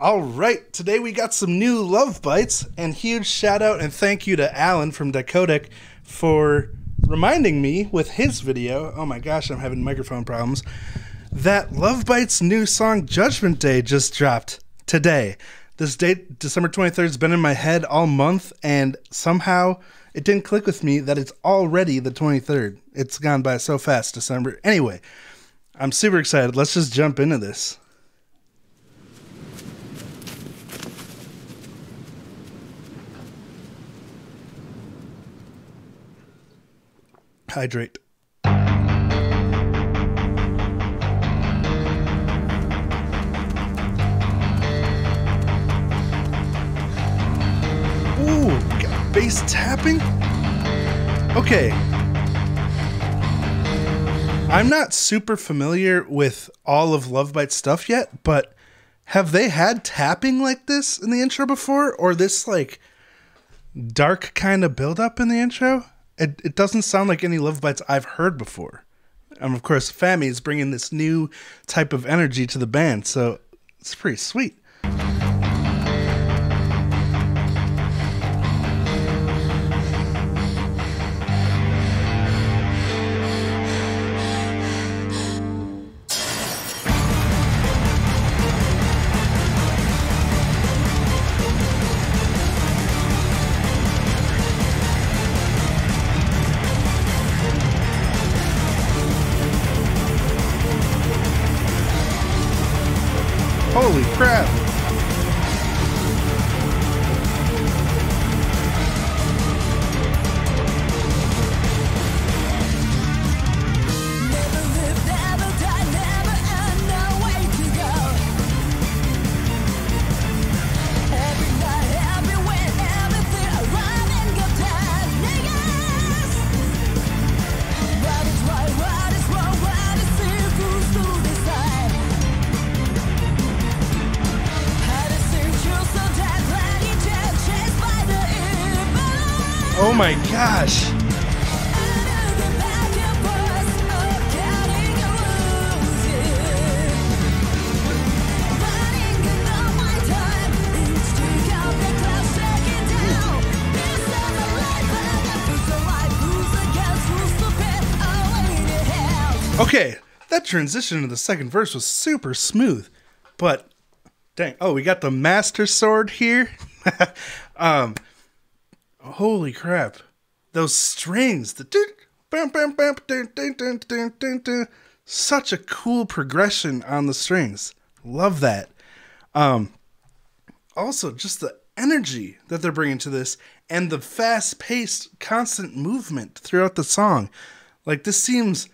All right, today we got some new Love Bites, and huge shout out and thank you to Alan from Dakotic for reminding me with his video, oh my gosh, I'm having microphone problems, that Love Bites' new song Judgment Day just dropped today. This date, December 23rd, has been in my head all month, and somehow it didn't click with me that it's already the 23rd. It's gone by so fast, December. Anyway, I'm super excited. Let's just jump into this. Hydrate. Ooh, got bass tapping? Okay. I'm not super familiar with all of Love Bites stuff yet, but have they had tapping like this in the intro before? Or this like dark kind of buildup in the intro? It doesn't sound like any Love Bites I've heard before. And of course, Fami is bringing this new type of energy to the band, so it's pretty sweet. Holy crap! Oh my gosh! Okay, that transition to the second verse was super smooth, but dang, oh, we got the Master Sword here. Holy crap. Those strings. Such a cool progression on the strings. Love that. Also, just the energy that they're bringing to this and the fast-paced, constant movement throughout the song. Like, this seems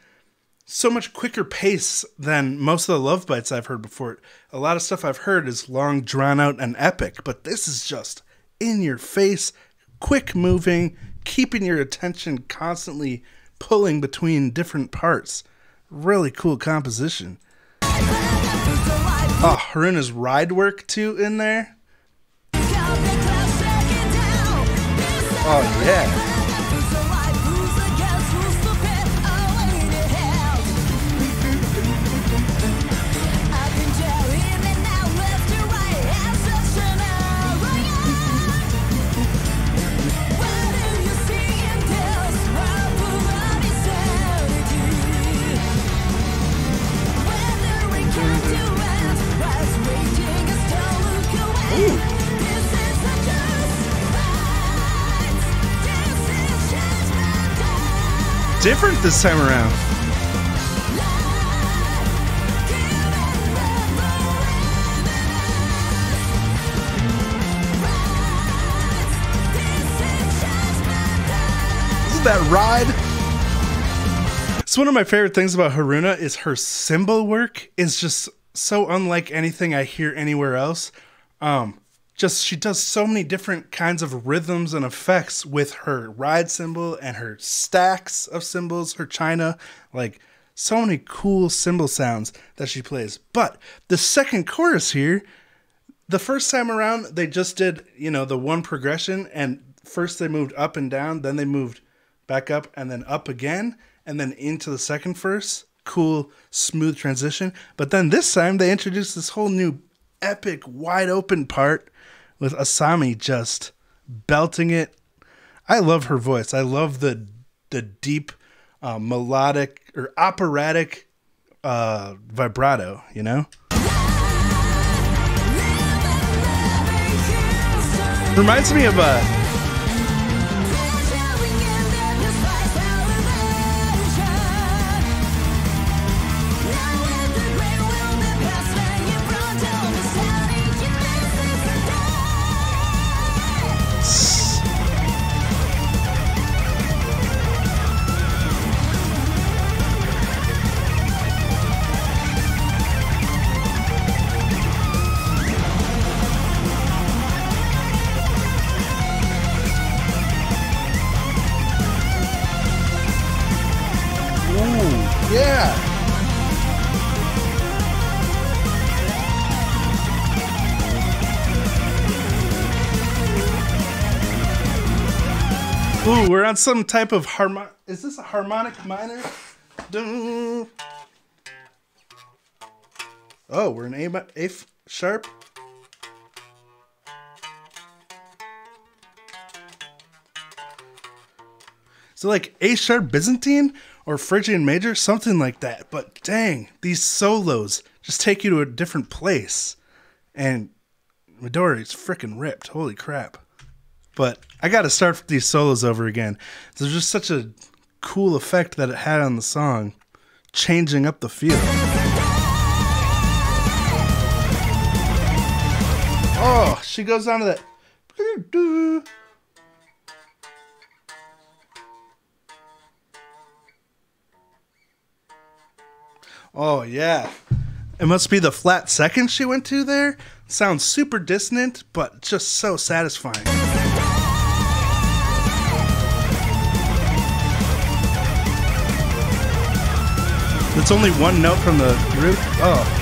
so much quicker pace than most of the Love Bites I've heard before. A lot of stuff I've heard is long, drawn-out, and epic, but this is just in-your-face, quick moving, keeping your attention constantly pulling between different parts. Really cool composition. Oh, Haruna's ride work too in there. Oh yeah. Different this time around. Isn't that ride? It's one of my favorite things about Haruna is her cymbal work is just so unlike anything I hear anywhere else. She does so many different kinds of rhythms and effects with her ride cymbal and her stacks of cymbals, her china, like so many cool cymbal sounds that she plays. But the second chorus here, the first time around, they just did, you know, the one progression, and first they moved up and down, then they moved back up and then up again, and then into the second verse. Cool, smooth transition. But then this time they introduced this whole new epic wide open part with Asami just belting it. I love her voice. I love the deep melodic or operatic vibrato, you know? Reminds me of Ooh, we're on some type of harmonic. Is this a harmonic minor? Oh, we're in A sharp. So like A sharp Byzantine or Phrygian major, something like that. But dang, these solos just take you to a different place. And Midori's freaking ripped. Holy crap. But I got to start these solos over again. There's just such a cool effect that it had on the song, changing up the feel. Oh, she goes on to that. Oh, yeah. It must be the flat second she went to there. Sounds super dissonant, but just so satisfying. It's only one note from the group. Oh.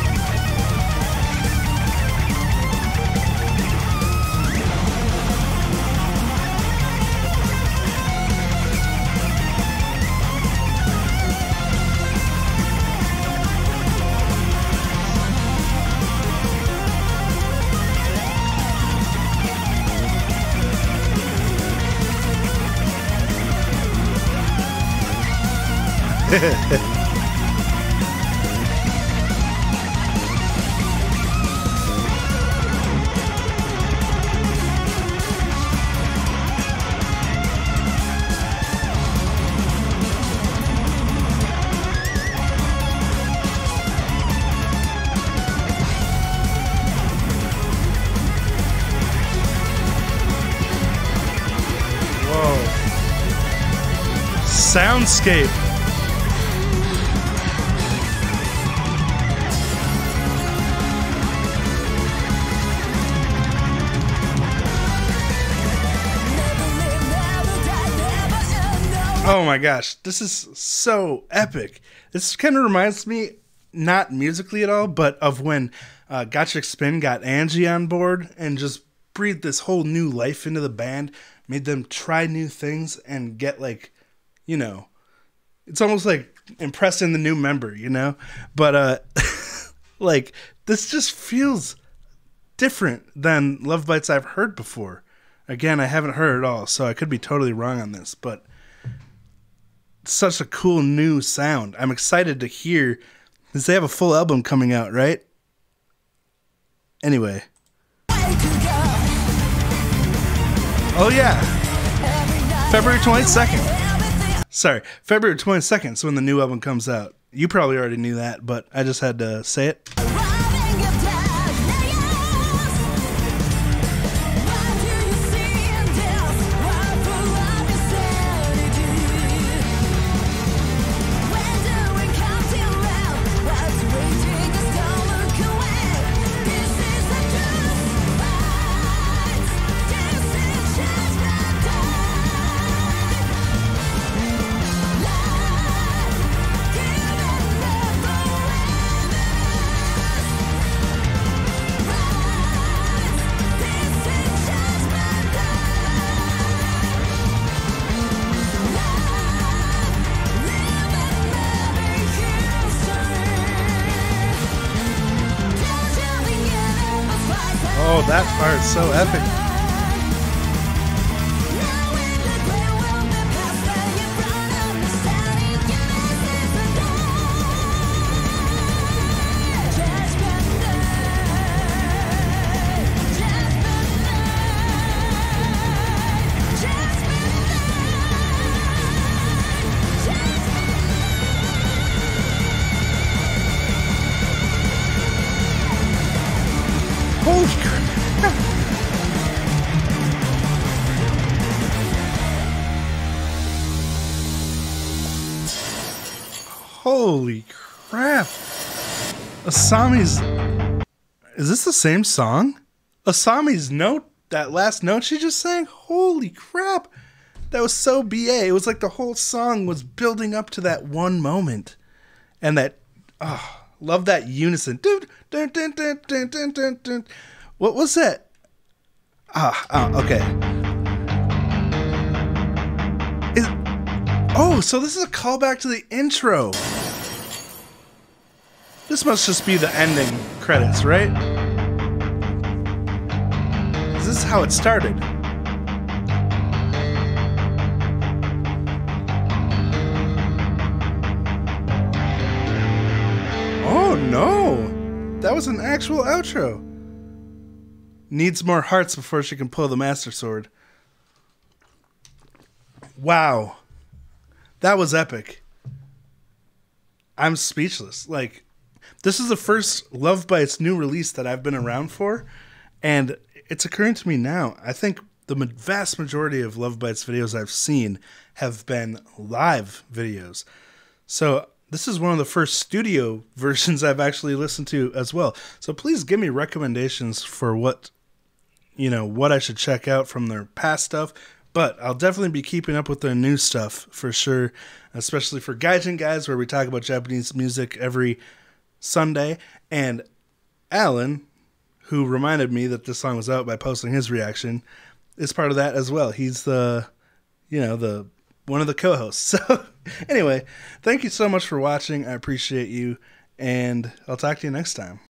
Soundscape. Oh my gosh, this is so epic. This kind of reminds me, not musically at all, but of when Gotcha Spin got Angie on board and just breathed this whole new life into the band, made them try new things and get like, you know, it's almost like impressing the new member, you know, but like this just feels different than Love Bites I've heard before. Again, I haven't heard it all, so I could be totally wrong on this, but it's such a cool new sound. I'm excited to hear, because they have a full album coming out, right? Anyway. Oh yeah, February 22nd. Sorry, February 22nd is when the new album comes out. You probably already knew that, but I just had to say it. Oh, that part's so epic. Holy crap! Asami's... Is this the same song? Asami's note, that last note she just sang? Holy crap! That was so BA. It was like the whole song was building up to that one moment. And that... Oh, love that unison. What was that? Okay. Oh, so this is a callback to the intro. This must just be the ending credits, right? This is how it started. Oh no! That was an actual outro. Needs more hearts before she can pull the Master Sword. Wow. That was epic. I'm speechless. Like, this is the first Love Bites new release that I've been around for, and it's occurring to me now. I think the vast majority of Love Bites videos I've seen have been live videos. So this is one of the first studio versions I've actually listened to as well. So please give me recommendations for what, you know, what I should check out from their past stuff. But I'll definitely be keeping up with their new stuff for sure, especially for Gaijin Guys, where we talk about Japanese music every Sunday. And Alan, who reminded me that this song was out by posting his reaction, is part of that as well. He's the, you know, the one of the co-hosts. So anyway, thank you so much for watching. I appreciate you, and I'll talk to you next time.